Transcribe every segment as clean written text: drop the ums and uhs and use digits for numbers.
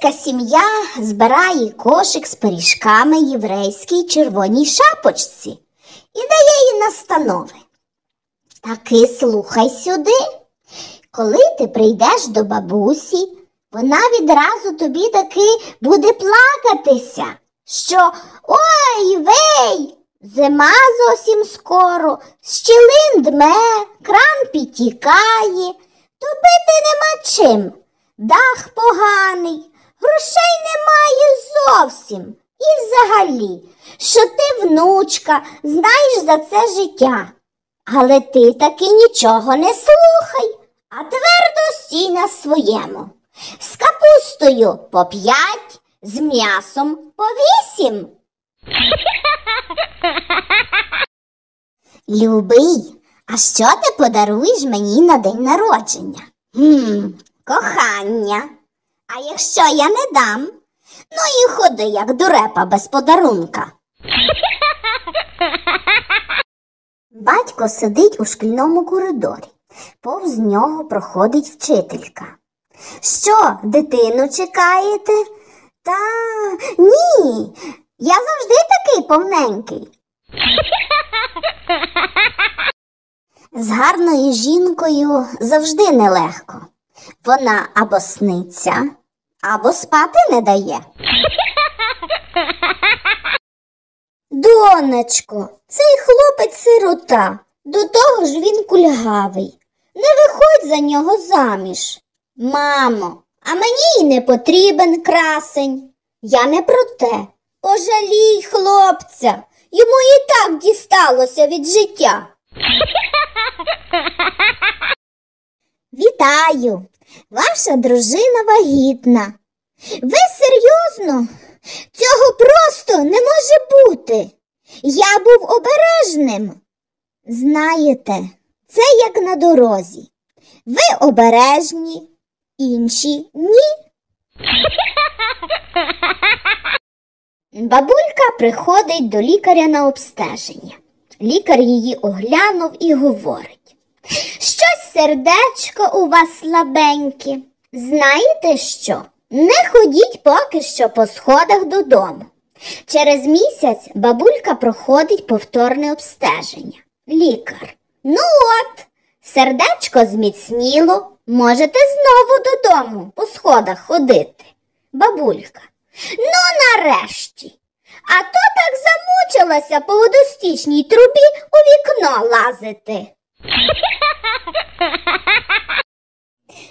єврейська сім'я збирає кошик з пиріжками єврейській червоній шапочці і дає їй настанови. Таки слухай сюди. Коли ти прийдеш до бабусі, вона відразу тобі таки буде плакатися, що «Ой, вей! Зима зовсім скоро, щілин дме, кран підтікає, топити нема чим, дах поганий, грошей немає зовсім. І взагалі, що ти, внучка, знаєш за це життя. Але ти таки нічого не слухай, а твердо стій на своєму. З капустою по 5, з м'ясом по 8. Любий, а що ти подаруєш мені на день народження? Кохання. А якщо я не дам? Ну і ходи, як дурепа без подарунка. Батько сидить у шкільному коридорі. Повз нього проходить вчителька. Що, дитину чекаєте? Та ні, я завжди такий повненький. З гарною жінкою завжди нелегко. Вона або сниться, або спати не дає. Донечко, цей хлопець-сирота, до того ж він кульгавий. Не виходь за нього заміж. Мамо, а мені й не потрібен красень. Я не про те. Пожалій хлопця. Йому і так дісталося від життя. Вітаю! Ваша дружина вагітна. Ви серйозно? Цього просто не може бути. Я був обережним. Знаєте, це як на дорозі. Ви обережні, інші – ні. Бабулька приходить до лікаря на обстеження. Лікар її оглянув і говорить: «Щось сердечко у вас слабеньке. Знаєте що? Не ходіть поки що по сходах додому». Через місяць бабулька проходить повторне обстеження. Лікар: «Ну от, сердечко зміцніло, можете знову додому по сходах ходити». Бабулька: «Ну нарешті! А то так замучилася по водостічній трубі у вікно лазити».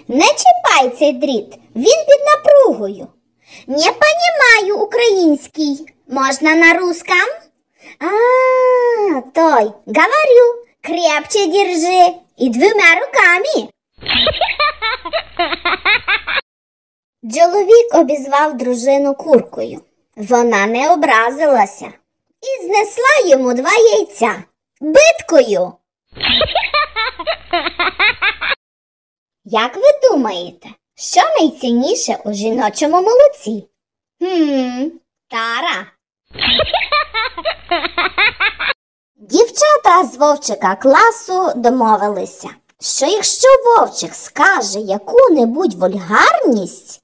«Не чіпай цей дріт, він під напругою». «Не понімаю український. Можна на русском?» «А, той, говорю, крепче держи і двома руками». Чоловік обізвав дружину куркою. Вона не образилася і знесла йому 2 яйця биткою. Як ви думаєте, що найцінніше у жіночому молоці? Тара. Дівчата з вовчика класу домовилися, що якщо вовчик скаже яку-небудь вульгарність,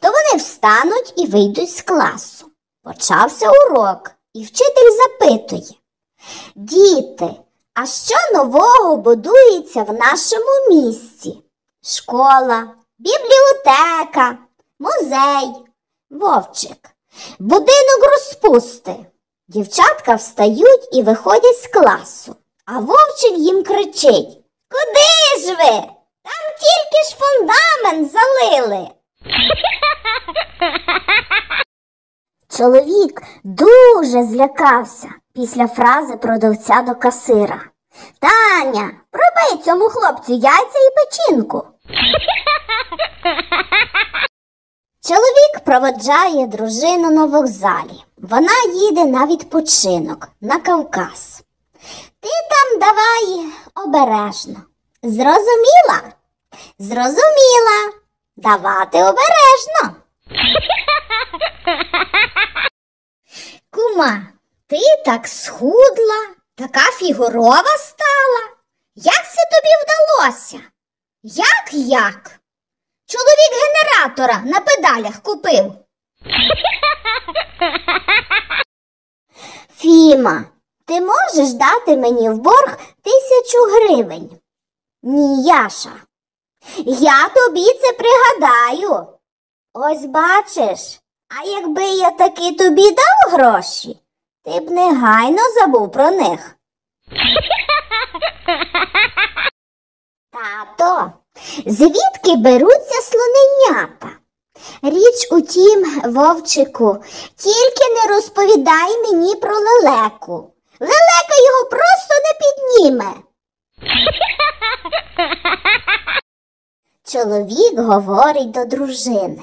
то вони встануть і вийдуть з класу. Почався урок, і вчитель запитує: «Діти, а що нового будується в нашому місті? Школа, бібліотека, музей». Вовчик: «Будинок розпусти». Дівчатка встають і виходять з класу, а вовчик їм кричить: «Куди ж ви? Там тільки ж фундамент залили». Чоловік дуже злякався після фрази продавця до касира: «Таня, пробий цьому хлопцю яйця і печінку». Чоловік проводжає дружину на вокзалі. Вона їде на відпочинок, на Кавказ. «Ти там давай обережно». «Зрозуміла?» «Зрозуміла. Давати обережно». «Кума, ти так схудла, така фігурова стала. Як це тобі вдалося?» «Як-як? Чоловік генератора на педалях купив. Фіма, ти можеш дати мені в борг 1000 гривень? Ні, Яша. Я тобі це пригадаю. Ось бачиш, а якби я таки тобі дав гроші, ти б негайно забув про них. Тато, звідки беруться слоненята? Річ у тім, Вовчику, тільки не розповідай мені про лелеку. Лелека його просто не підніме. Чоловік говорить до дружини.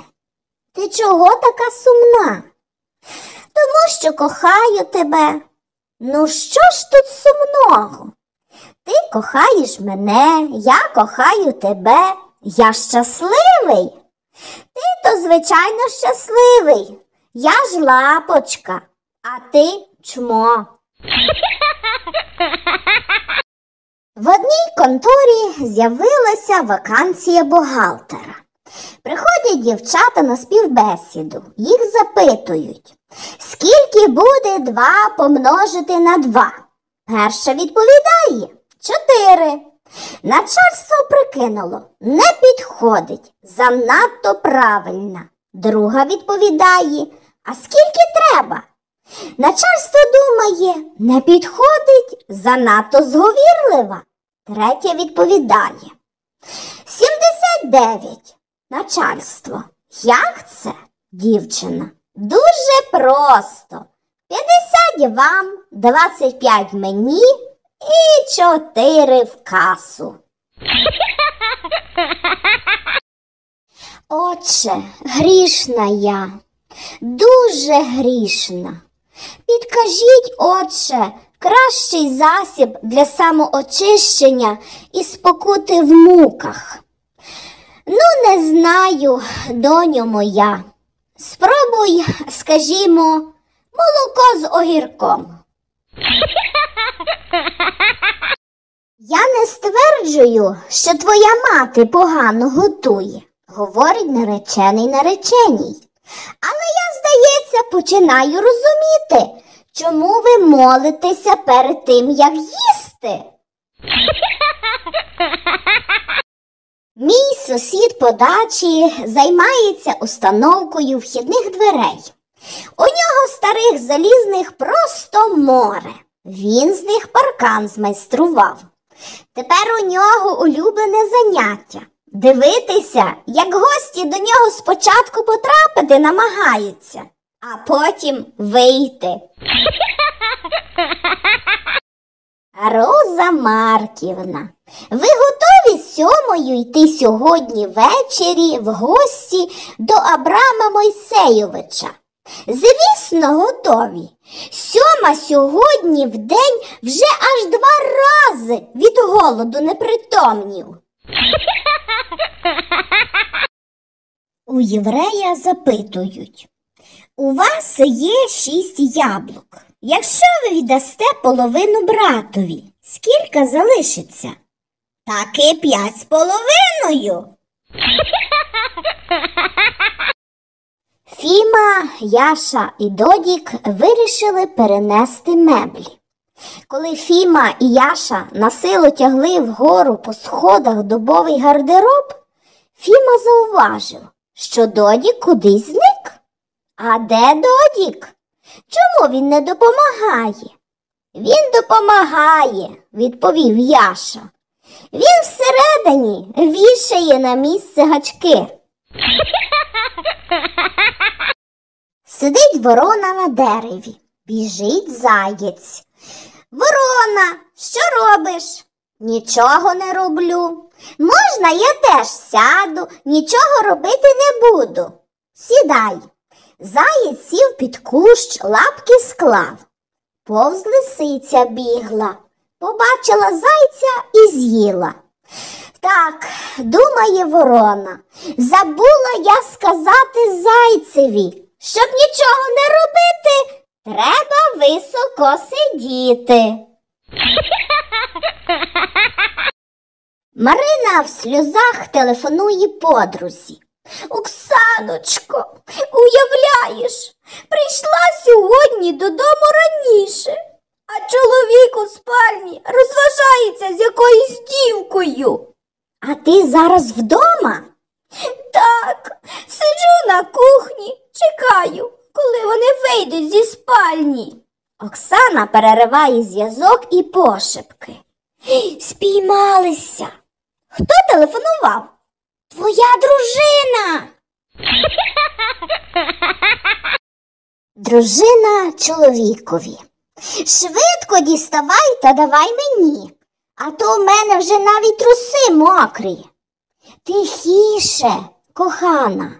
Ти чого така сумна? Тому що кохаю тебе. Ну що ж тут сумного? Ти кохаєш мене, я кохаю тебе. Я щасливий. Ти то, звичайно, щасливий. Я ж лапочка, а ти чмо. В одній конторі з'явилася вакансія бухгалтера. Приходять дівчата на співбесіду. Їх запитують, скільки буде 2 помножити на 2? Перша відповідає – 4. Начальство прикинуло – не підходить, занадто правильна. Друга відповідає – а скільки треба? Начальство думає – не підходить, занадто зговірлива. Третя відповідає – 79. Начальство – як це? Дівчина – дуже просто. 50 вам, 25 мені і 4 в касу. Отче, грішна я, дуже грішна. Підкажіть, Отче, кращий засіб для самоочищення і спокути в муках. Ну, не знаю, доню моя. Спробуй, скажімо, молоко з огірком. Я не стверджую, що твоя мати погано готує, говорить наречений нареченій. Але я, здається, починаю розуміти, чому ви молитеся перед тим, як їсти. Мій сусід по дачі займається установкою вхідних дверей. У нього старих залізних просто море. Він з них паркан змайстрував. Тепер у нього улюблене заняття – дивитися, як гості до нього спочатку потрапити намагаються, а потім вийти. Роза Марківна, ви готові 7-ю йти сьогодні ввечері в гості до Абрама Мойсейовича? Звісно, готові. 7-ма сьогодні в день вже аж 2 рази від голоду непритомнів. У єврея запитують. У вас є 6 яблук. Якщо ви віддасте половину братові, скільки залишиться? Таки 5 з половиною. Фіма, Яша і Додік вирішили перенести меблі. Коли Фіма і Яша насилу тягли вгору по сходах дубовий гардероб, Фіма зауважив, що Додік кудись зник. А де Додік? Чому він не допомагає? Він допомагає, відповів Яша. Він всередині вішає на місце гачки. Сидить ворона на дереві, біжить заєць. Ворона, що робиш? Нічого не роблю. Можна я теж сяду, нічого робити не буду. Сідай. Заєць сів під кущ, лапки склав. Повз лисиця бігла, побачила зайця і з'їла. Так, думає ворона, забула я сказати зайцеві, щоб нічого не робити, треба високо сидіти. Марина в сльозах телефонує подрузі. «Оксаночко, уявляєш, прийшла сьогодні додому раніше, а чоловік у спальні розважається з якоюсь дівкою». «А ти зараз вдома?» «Так, сиджу на кухні, чекаю, коли вони вийдуть зі спальні». Оксана перериває зв'язок і пошепки. «Спіймалися!» «Хто телефонував?» «Твоя дружина!» Дружина чоловікові. «Швидко діставай та давай мені, а то в мене вже навіть труси мокрі». «Тихіше, кохана,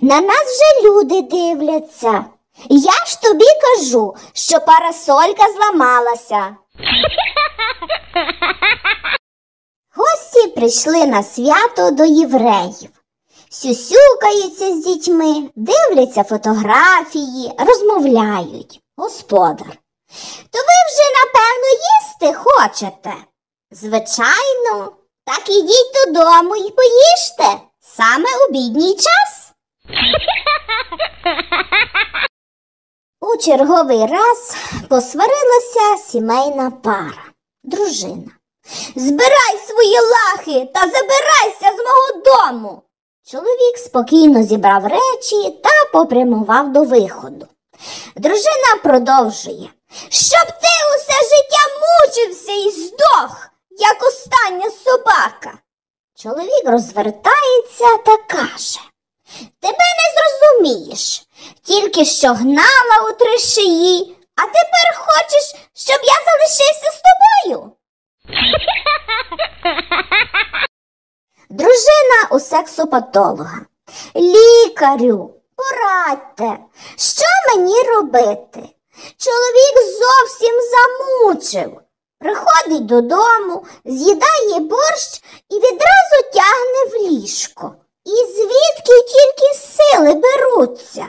на нас вже люди дивляться. Я ж тобі кажу, що парасолька зламалася». Гості прийшли на свято до євреїв. Сюсюкаються з дітьми, дивляться фотографії, розмовляють. Господар: «То ви вже, напевно, їсти хочете?» «Звичайно, так ідіть додому і поїжте, саме обідній час». У черговий раз посварилася сімейна пара. Дружина: «Збирай свої лахи та забирайся з мого дому!» Чоловік спокійно зібрав речі та попрямував до виходу. Дружина продовжує: «Щоб ти усе життя мучився і здох, як остання собака!» Чоловік розвертається та каже: «Тебе не зрозумієш, тільки що гнала у три шиї, а тепер хочеш, щоб я залишився з тобою?» Дружина у сексопатолога: «Лікарю, порадьте, що мені робити? Чоловік зовсім замучив. Приходить додому, з'їдає борщ і відразу тягне в ліжко. І звідки тільки сили беруться?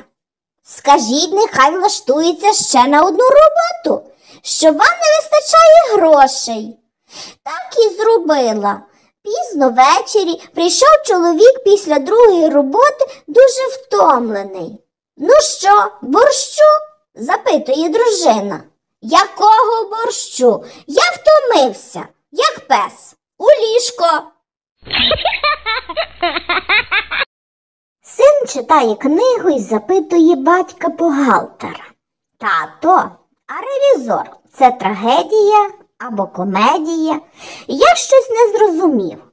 Скажіть, нехай влаштується ще на одну роботу, що вам не вистачає грошей». Так і зробила. Пізно ввечері прийшов чоловік після другої роботи дуже втомлений. «Ну що, борщу?» – запитує дружина. «Якого борщу? Я втомився, як пес, у ліжко». Син читає книгу і запитує батька бухгалтера: «Тато, а ревізор – це трагедія або комедія? Я щось не зрозумів».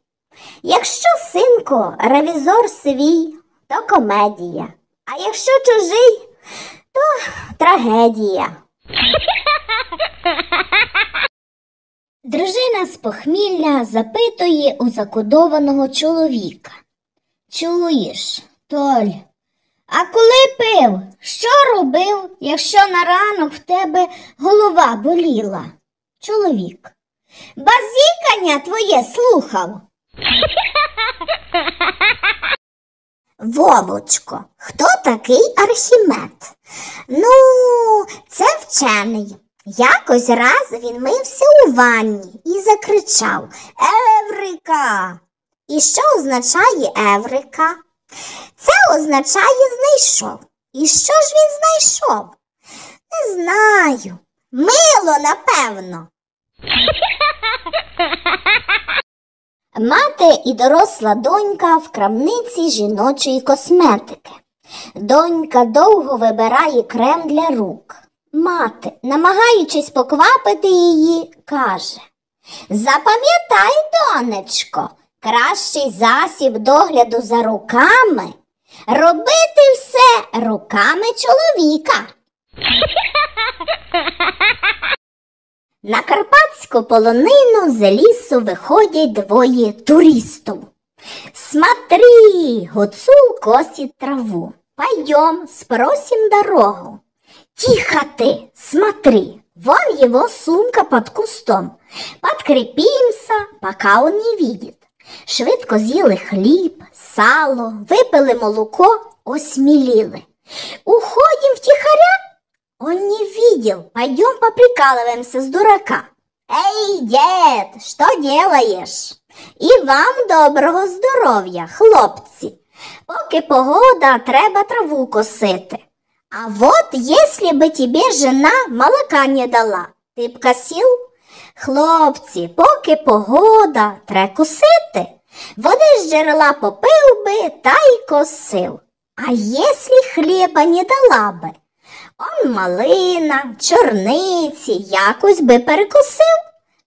«Якщо, синку, ревізор свій, то комедія, а якщо чужий, то трагедія». Дружина з похмілля запитує у закодованого чоловіка: «Чуєш, Толь, а коли пив, що робив, якщо на ранок в тебе голова боліла?» Чоловік: «Базікання твоє слухав». «Вовочко, хто такий Архімед?» «Ну, це вчений. Якось раз він мився у ванні і закричав: "Еврика!" І що означає еврика? Це означає знайшов. І що ж він знайшов? Не знаю. Мило, напевно». Мати і доросла донька в крамниці жіночої косметики. Донька довго вибирає крем для рук. Мати, намагаючись поквапити її, каже: «Запам'ятай, донечко, кращий засіб догляду за руками – робити все руками чоловіка». На карпатську полонину з лісу виходять двоє туристів. «Смотри, гуцул косить траву, пойдем, спросим дорогу». «Тихо ты, смотри, вон его сумка под кустом, подкрепимся, пока он не видит». Швидко з'їли хліб, сало, випили молоко, осміліли. «Уходим втихаря? Он не видел, пойдем поприкалываемся с дурака». «Эй, дед, что делаешь?» І вам доброго здоров'я, хлопці. Поки погода, треба траву косити. А вот, если бы тебе жена молока не дала, ти б косив? Хлопці, поки погода, треба косити. Води з джерела попив би, та й косив. А если хліба не дала би? Он малина, чорниці, якось би перекусив.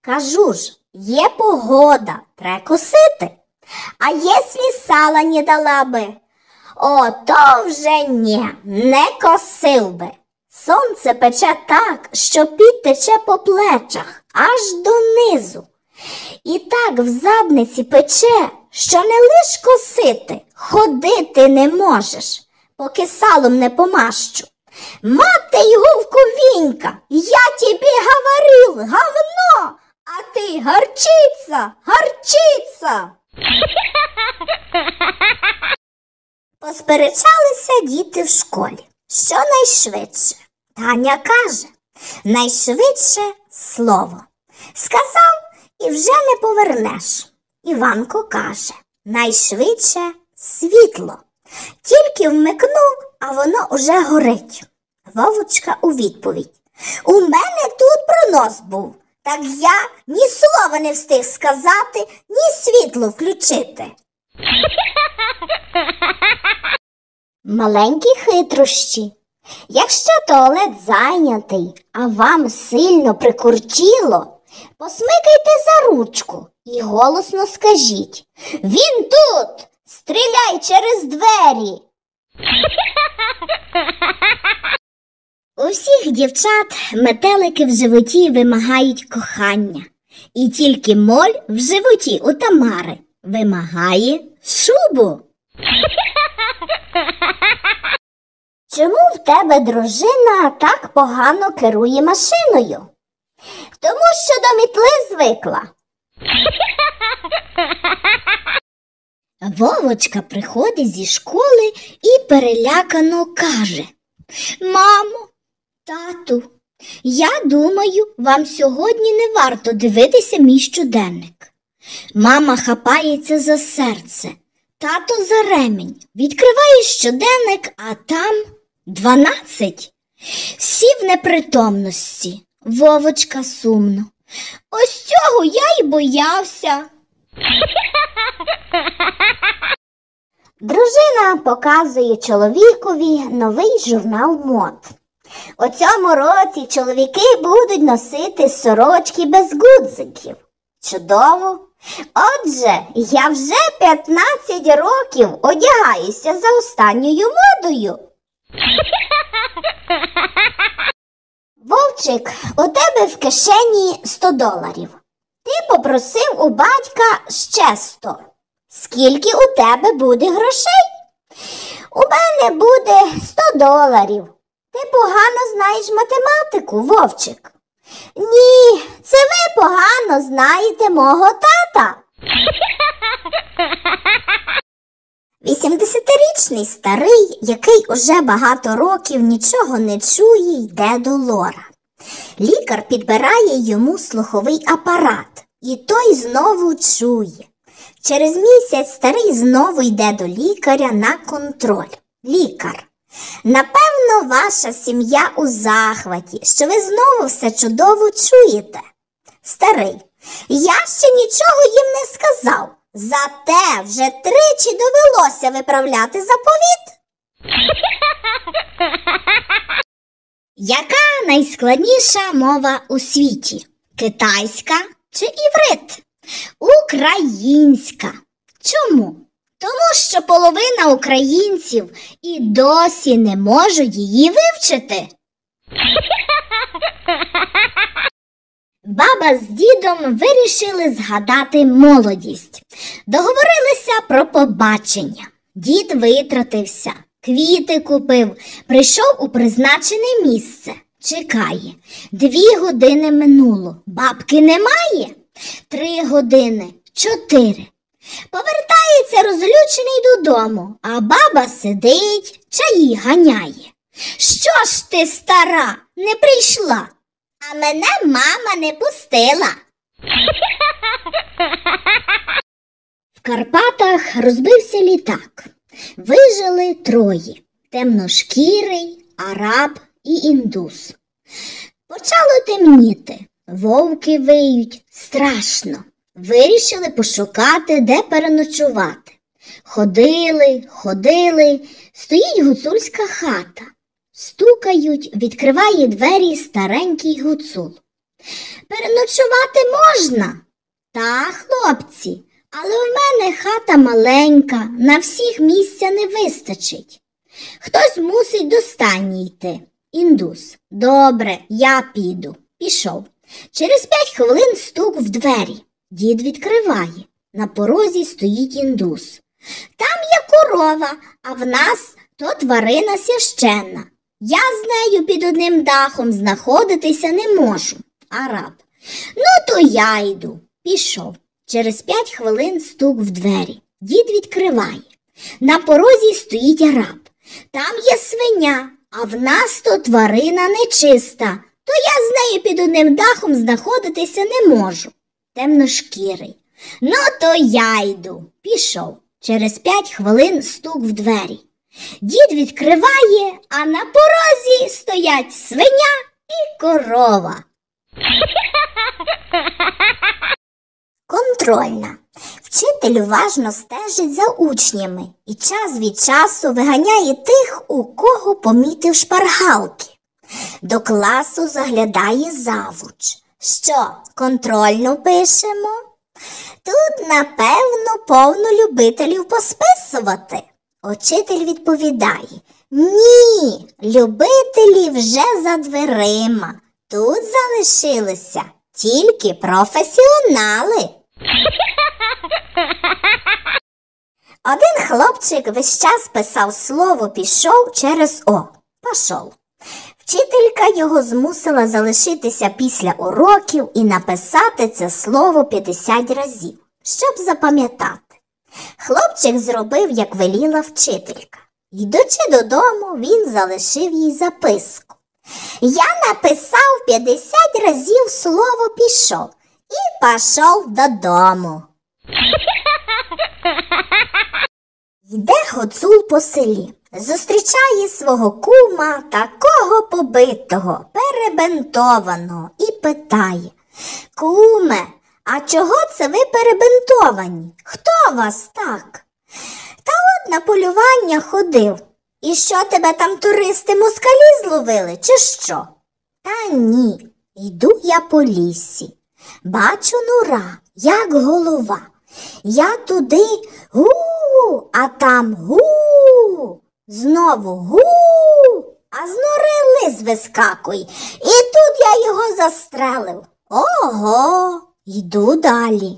Кажу ж, є погода, треба косити. А если сала не дала би? О, то вже ні, не косив би. Сонце пече так, що піт тече по плечах, аж донизу. І так в задниці пече, що не лиш косити, ходити не можеш, поки салом не помащу. Мати його в кувінька, я тобі говорил, говно, а ти горчиця, горчиця. Посперечалися діти в школі, що найшвидше. Таня каже, найшвидше слово. Сказав і вже не повернеш. Іванко каже, найшвидше світло. Тільки вмикнув, а воно уже горить. Вовочка у відповідь. У мене тут пронос був. Так я ні слова не встиг сказати, ні світло включити. Маленькі хитрощі. Якщо туалет зайнятий, а вам сильно прикурчило, посмикайте за ручку і голосно скажіть: «Він тут! Стріляй через двері!» У всіх дівчат метелики в животі вимагають кохання. І тільки моль в животі у Тамари вимагає шубу. Чому в тебе дружина так погано керує машиною? Тому що до мітли звикла. Вовочка приходить зі школи і перелякано каже: «Мамо, тату, я думаю, вам сьогодні не варто дивитися мій щоденник». Мама хапається за серце, тато за ремінь. Відкриває щоденник, а там 12. Всі в непритомності. Вовочка сумно: «Ось цього я й боявся». Дружина показує чоловікові новий журнал мод. У цьому році чоловіки будуть носити сорочки без гудзиків. Чудово! Отже, я вже 15 років одягаюся за останньою модою. Вовчик, у тебе в кишені $100. Ти попросив у батька ще 100. Скільки у тебе буде грошей? У мене буде $100. Ти погано знаєш математику, Вовчик. Ні, це ви погано знаєте мого тата. 80-річний старий, який уже багато років нічого не чує, йде до лора. Лікар підбирає йому слуховий апарат, і той знову чує. Через місяць старий знову йде до лікаря на контроль. Лікар: «Напевно, ваша сім'я у захваті, що ви знову все чудово чуєте». Старий: «Я ще нічого їм не сказав, зате вже тричі довелося виправляти заповіт». Яка найскладніша мова у світі? Китайська чи іврит? Українська. Чому? Тому що половина українців і досі не може її вивчити. Баба з дідом вирішили згадати молодість. Договорилися про побачення. Дід витратився, квіти купив, прийшов у призначене місце. Чекає. 2 години минуло. Бабки немає. 3 години. 4. Повертається розлючений додому, а баба сидить, чаї ганяє. «Що ж ти, стара, не прийшла?» «А мене мама не пустила». В Карпатах розбився літак. Вижили троє – темношкірий, араб і індус. Почало темніти, вовки виють, страшно. Вирішили пошукати, де переночувати. Ходили, стоїть гуцульська хата. Стукають, відкриває двері старенький гуцул. «Переночувати можна?» «Та, хлопці, але в мене хата маленька, на всіх місця не вистачить. Хтось мусить до стайні йти». Індус: «Добре, я піду». Пішов. Через 5 хвилин стук в двері. Дід відкриває. На порозі стоїть індус. «Там є корова, а в нас то тварина священна. Я з нею під одним дахом знаходитися не можу». Араб: «Ну то я йду». Пішов. Через 5 хвилин стук в двері. Дід відкриває. На порозі стоїть араб. «Там є свиня, а в нас то тварина нечиста. То я з нею під одним дахом знаходитися не можу». Темношкірий: «Ну то я йду». Пішов. Через 5 хвилин стук в двері. Дід відкриває, а на порозі стоять свиня і корова. Контрольна. Вчитель уважно стежить за учнями і час від часу виганяє тих, у кого помітив шпаргалки. До класу заглядає завуч. Що, контрольну пишемо? Тут, напевно, повно любителів посписувати. Учитель відповідає: «Ні, любителі вже за дверима. Тут залишилися тільки професіонали». Один хлопчик весь час писав слово «пішов» через «о» – «пашов». Вчителька його змусила залишитися після уроків і написати це слово 50 разів, щоб запам'ятати. Хлопчик зробив, як веліла вчителька. Йдучи додому, він залишив їй записку: «Я написав 50 разів слово «пішов» і пішов додому». Йде гуцул по селі. Зустрічає свого кума, такого побитого, перебинтованого, і питає: «Куме, а чого це ви перебинтовані? Хто вас так?» «Та от на полювання ходив». «І що, тебе там туристи-москалі зловили, чи що?» «Та ні, йду я по лісі. Бачу нора, як голова. Я туди гу, а там гу. Знову гу, а з нори лис вискакує. І тут я його застрелив. Ого, йду далі.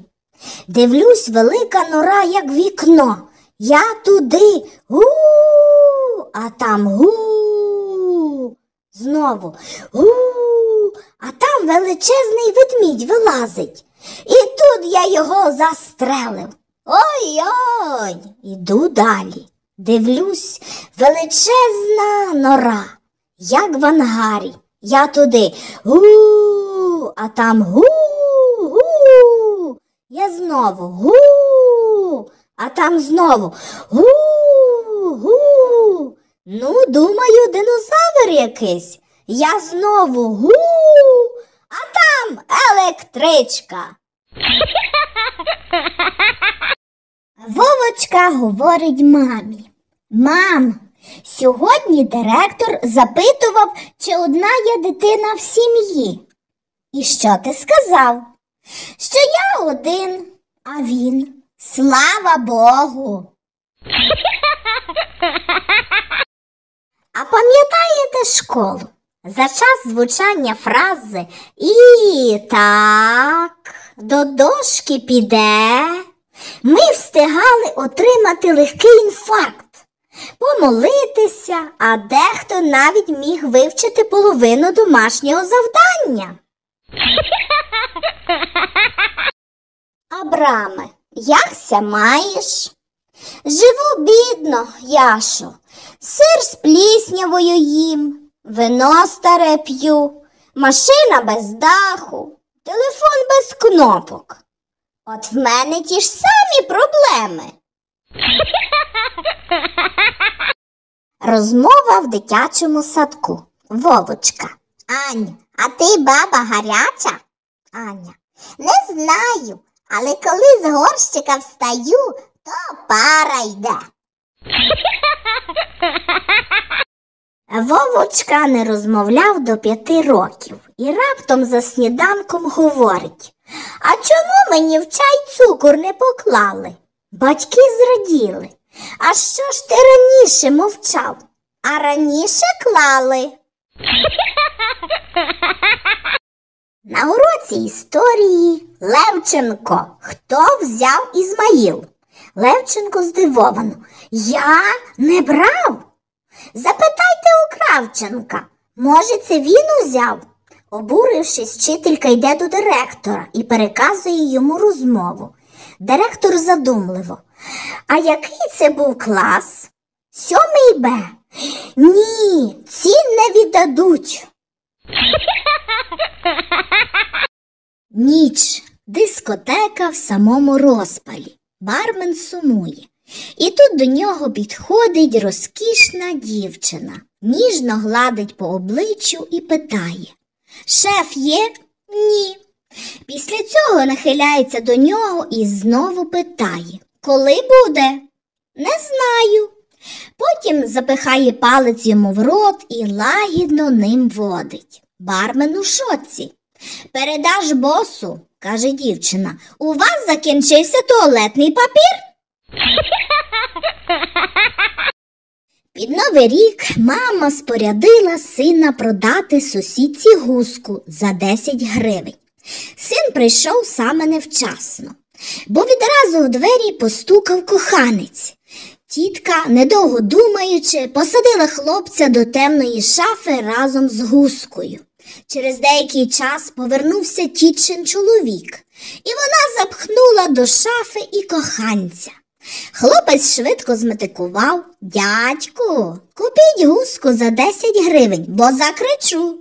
Дивлюсь, велика нора, як вікно. Я туди гу, а там гу. Знову гу, а там величезний ведмідь вилазить. І тут я його застрелив. Ой-ой, іду далі. Дивлюсь, величезна нора, як в ангарі. Я туди гу, а там гу. Я знову гу, а там знову гу. Ну, думаю, динозавр якийсь. Я знову гу, а там електричка». Вовочка говорить мамі: «Мам, сьогодні директор запитував, чи одна я дитина в сім'ї. І що ти сказав?» «Що я один». «А він?» «Слава Богу!» А пам'ятаєте школу? За час звучання фрази «І так, до дошки піде» ми встигали отримати легкий інфаркт, помолитися, а дехто навіть міг вивчити половину домашнього завдання. Абраме: «Як ся маєш?» «Живу бідно, Яшо. Сир з пліснявою їм, вино старе п'ю, машина без даху, телефон без кнопок». От в мене ті ж самі проблеми. Розмова в дитячому садку. Вовочка. Аню, а ти баба гаряча? Аня. Не знаю, але коли з горщика встаю, то пара йде. Вовочка не розмовляв до 5 років і раптом за сніданком говорить: «А чому мені в чай цукор не поклали?» Батьки зраділи. «А що ж ти раніше мовчав?» «А раніше клали». На уроці історії Левченко. Хто взяв Ізмаїл? Левченко здивовано. Я не брав? Запитайте у Кравченка. Може, це він узяв? Обурившись, вчителька йде до директора і переказує йому розмову. Директор задумливо. А який це був клас? 7-й Б. Ні, ці не віддадуть. Ніч. Дискотека в самому розпалі. Бармен сумує. І тут до нього підходить розкішна дівчина. Ніжно гладить по обличчю і питає. Шеф є? Ні. Після цього нахиляється до нього і знову питає. Коли буде? Не знаю. Потім запихає палець йому в рот і лагідно ним водить. Бармен у шоці. «Передаш босу», каже дівчина, «у вас закінчився туалетний папір?» Під Новий рік мама спорядила сина продати сусідці гуску за 10 гривень. Син прийшов саме невчасно, бо відразу в двері постукав коханець. Тітка, недовго думаючи, посадила хлопця до темної шафи разом з гускою. Через деякий час повернувся тітчин чоловік, і вона запхнула до шафи і коханця. Хлопець швидко зметикував: «Дядьку, купіть гуску за 10 гривень, бо закричу».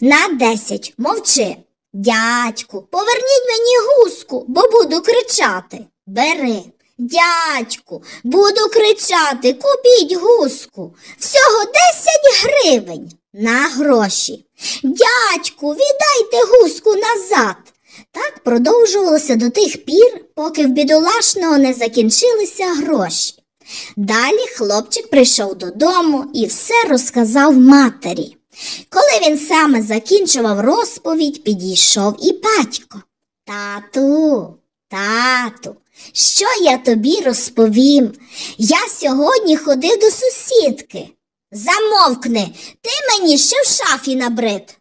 «На 10, мовчи». «Дядьку, поверніть мені гуску, бо буду кричати». «Бери». «Дядьку, буду кричати, купіть гуску, всього 10 гривень». «На гроші». «Дядьку, віддайте гуску назад». Так продовжувалося до тих пір, поки в бідолашного не закінчилися гроші. Далі хлопчик прийшов додому і все розказав матері. Коли він саме закінчував розповідь, підійшов і батько. «Тату, тату, що я тобі розповім? Я сьогодні ходив до сусідки». «Замовкни, ти мені ще в шафі набрид».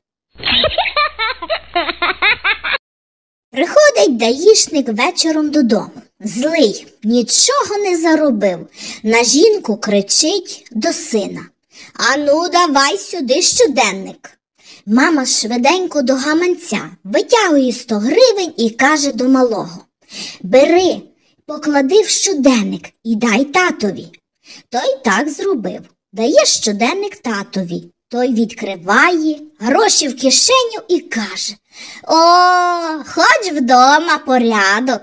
Приходить даїшник вечором додому. Злий, нічого не заробив. На жінку кричить до сина. «Ану, давай сюди щоденник». Мама швиденько до гаманця витягує 100 гривень і каже до малого. «Бери, поклади в щоденник і дай татові». Той так зробив. Дає щоденник татові. Той відкриває, гроші в кишеню і каже: «О, хоч вдома порядок».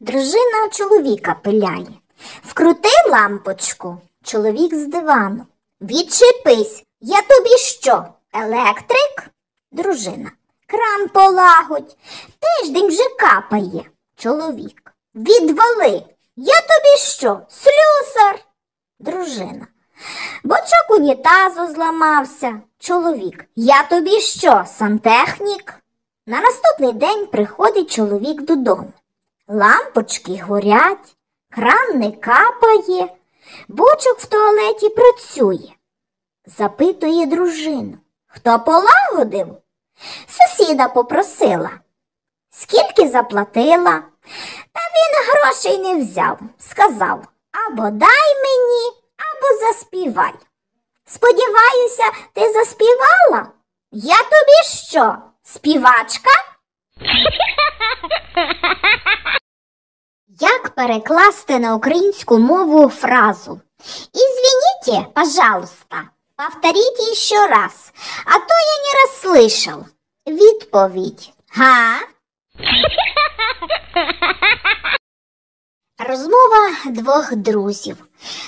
Дружина у чоловіка пиляє. «Вкрути лампочку». Чоловік з дивану. «Відчепись, я тобі що, електрик?» Дружина. «Кран полагодь, тиждень вже капає». Чоловік. «Відвали, я тобі що, слюсар?» Дружина. «Бочок унітазу зламався». Чоловік. «Я тобі що, сантехнік?» На наступний день приходить чоловік додому. Лампочки горять, кран не капає, бочок в туалеті працює. Запитує дружину. «Хто полагодив?» «Сусіда попросила». «Скільки заплатила?» «Та він грошей не взяв, сказав: або дай мені, або заспівай». «Сподіваюся, ти заспівала?» «Я тобі що, співачка?» Як перекласти на українську мову фразу «Извините, пожалуйста, повторите еще раз, а то я не расслышал». Відповідь «Га». Розмова двох друзів.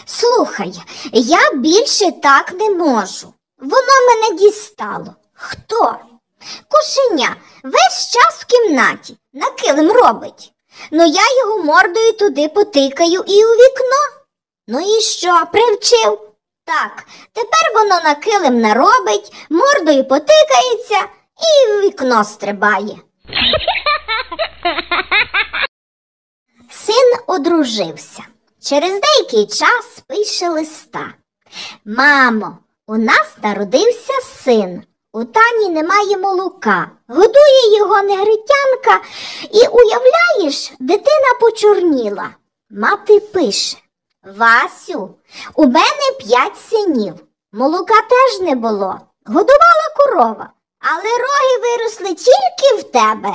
Слухай, я більше так не можу. Воно мене дістало. Хто? Кошеня весь час в кімнаті, на килим робить. Ну я його мордою туди потикаю і у вікно. Ну і що, привчив? Так, тепер воно на килим наробить, мордою потикається і в вікно стрибає. Син одружився. Через деякий час пише листа. Мамо, у нас народився син. У Тані немає молока. Годує його негритянка і, уявляєш, дитина почорніла. Мати пише. Васю, у мене 5 синів. Молока теж не було. Годувала корова. Але роги виросли тільки в тебе.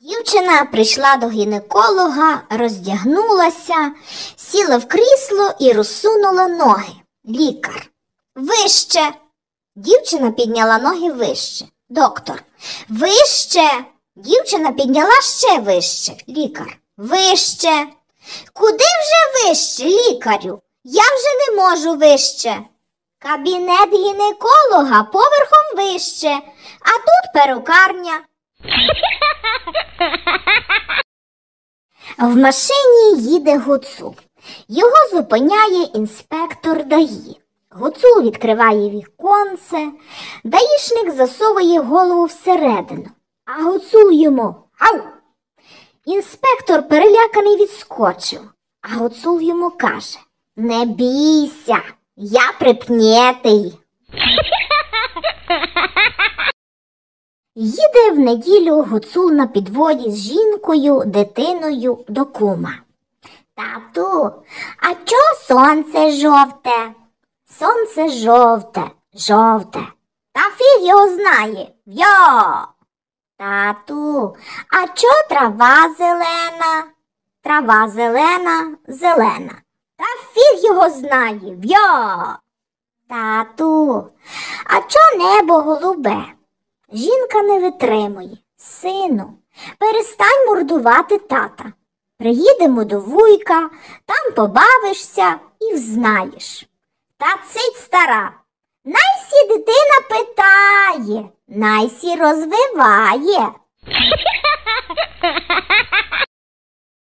Дівчина прийшла до гінеколога, роздягнулася, сіла в крісло і розсунула ноги. Лікар. Вище. Дівчина підняла ноги вище. Доктор. Вище. Дівчина підняла ще вище. Лікар. Вище. Куди вже вище, лікарю? Я вже не можу вище. Кабінет гінеколога поверхом вище, а тут перукарня. В машині їде Гуцул. Його зупиняє інспектор ДАІ. Гуцул відкриває віконце. Даїшник засовує голову всередину. А Гуцул йому «Ау!». Інспектор переляканий відскочив. А Гуцул йому каже «Не бійся, я припнєтий». Їде в неділю Гуцул на підводі з жінкою, дитиною до кума. Тату, а чого сонце жовте? Сонце жовте, жовте. Та фіг його знає. Йо! Тату, а чого трава зелена? Трава зелена, зелена. Та фіг його знає. Йо! Тату, а чого небо голубе? Жінка не витримує. Сину, перестань мордувати тата. Приїдемо до вуйка, там побавишся і взнаєш. Та цить стара. Найсі дитина питає, найсі розвиває.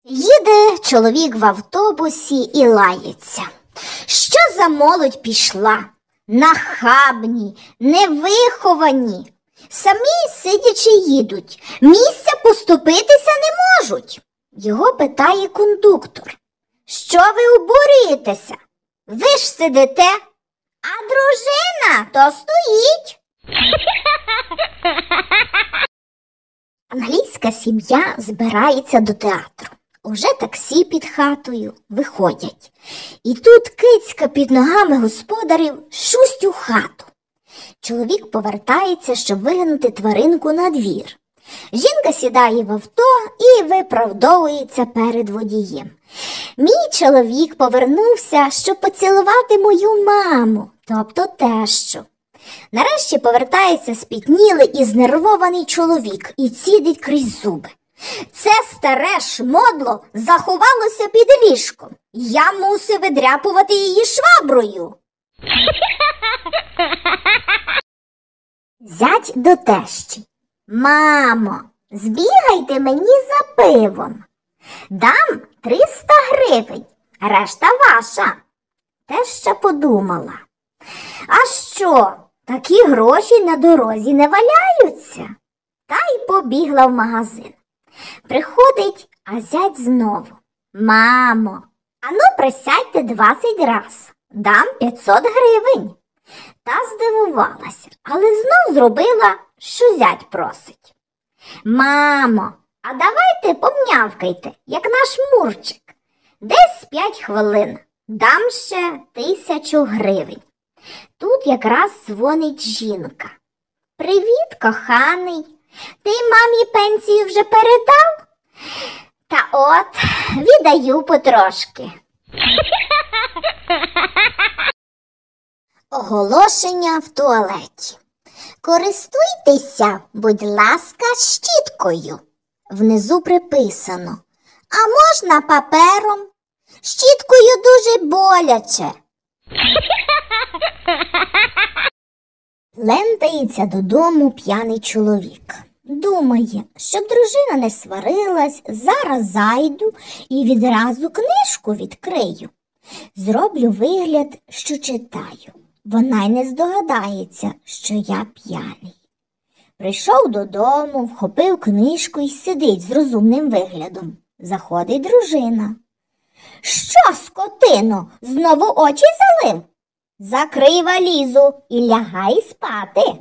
Їде чоловік в автобусі і лається. Що за молодь пішла? Нахабні, невиховані. Самі сидячи їдуть, місця поступитися не можуть. Його питає кондуктор. Що ви обурюєтеся? Ви ж сидите, а дружина то стоїть. Англійська сім'я збирається до театру. Уже таксі під хатою виходять. І тут кицька під ногами господарів шусть у хату. Чоловік повертається, щоб вигнати тваринку на двір. Жінка сідає в авто і виправдовується перед водієм. Мій чоловік повернувся, щоб поцілувати мою маму, тобто тещу. Нарешті повертається спітнілий і знервований чоловік і цідить крізь зуби. Це старе шмодло заховалося під ліжком. Я мусив видряпувати її шваброю. Зять до тещі. Мамо, збігайте мені за пивом. Дам 300 гривень, решта ваша. Теща подумала. А що, такі гроші на дорозі не валяються? Та й побігла в магазин. Приходить, а зять знову. Мамо, ану присядьте 20 раз. Дам 500 гривень. Та здивувалася, але знов зробила, що зять просить. Мамо, а давайте помнявкайте, як наш Мурчик. Десь 5 хвилин. Дам ще 1000 гривень. Тут якраз дзвонить жінка. Привіт, коханий. Ти мамі пенсію вже передав? Та от, віддаю потрошки. Оголошення в туалеті. Користуйтеся, будь ласка, щіткою. Внизу приписано. А можна папером? Щіткою дуже боляче. Лентається додому п'яний чоловік. Думає, щоб дружина не сварилась, зараз зайду і відразу книжку відкрию. Зроблю вигляд, що читаю. Вона й не здогадається, що я п'яний. Прийшов додому, вхопив книжку і сидить з розумним виглядом. Заходить дружина. «Що, скотино, знову очі залив? Закрий валізу і лягай спати!»